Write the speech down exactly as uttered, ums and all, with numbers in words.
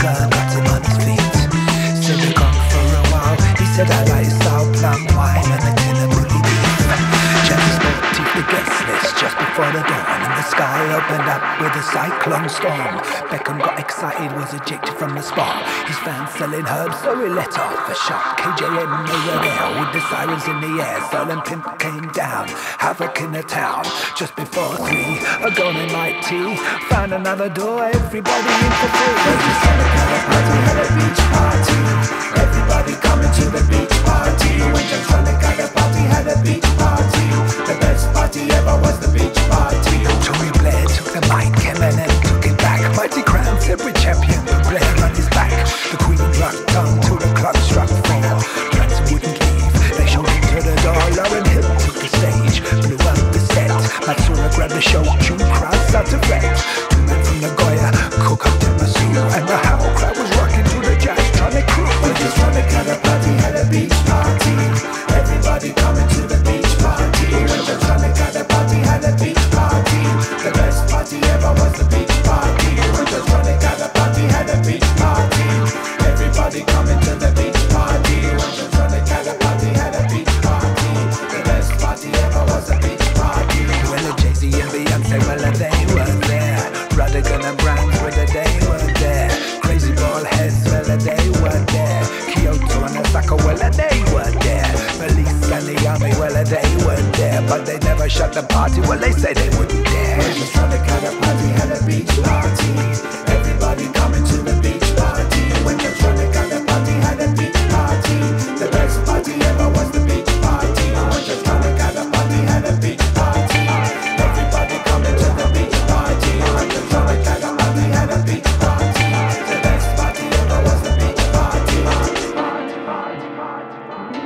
girl got him on his feet. Said we gone for a while. He said I like sour plum wine and a tin of bully beef. Jackie spoke to the guest list just before the dawn, and the sky opened up with a cyclone storm. Beckham got excited, was ejected from the spa. His fans selling herbs, so he let off a shot. K J M were there with the sirens in the air. Soul and Pimp came down, havoc in the town. Just before three, a girl named Mighty found another door, everybody in for free. We just had a kind of party at a beach party. Everybody coming to the beach party. We just had a kind of party at a beach party. The best party ever was the beach party. Tory Blair took the mic and then took it back. Mighty crowns every champion, but Blair on his back. The queen rocked on till the clock struck four. Blacks wouldn't leave, they showed him to the door. Lauren Hill took the stage, blew up the set. Matsura grabbed the show, two crowds out to red. Two men from Nagoya, cook up the Masu, and the howl crowd was rocking to the jazz tonic crew. We're just trying to get a party at a beach party. Everybody coming to the beach party. We're just trying to get a party at a beach party. The best party ever was the beach party. We're just trying to get a party at a beach party. Everybody coming to the beach party. We're just trying to get a party at a beach party. The best party ever was the beach party. Well, the Jay-Z and Beyonce, well, they were there. Radigan and Brown, well, they were there. Crazy ball heads, well, they were there. Kyoto and Osaka, well, they were there. Police and the army, well, they were there. But they never shut the party, well, they say they wouldn't dare. We're just trying to get a party at a beach party. Everybody coming to the beach party. We're just trying to get a party at a beach party. The best party ever was the beach party. We're just trying to get a party at a beach party. Everybody coming to the beach party. We're just trying to get a party at a beach party. The best party ever was the beach party.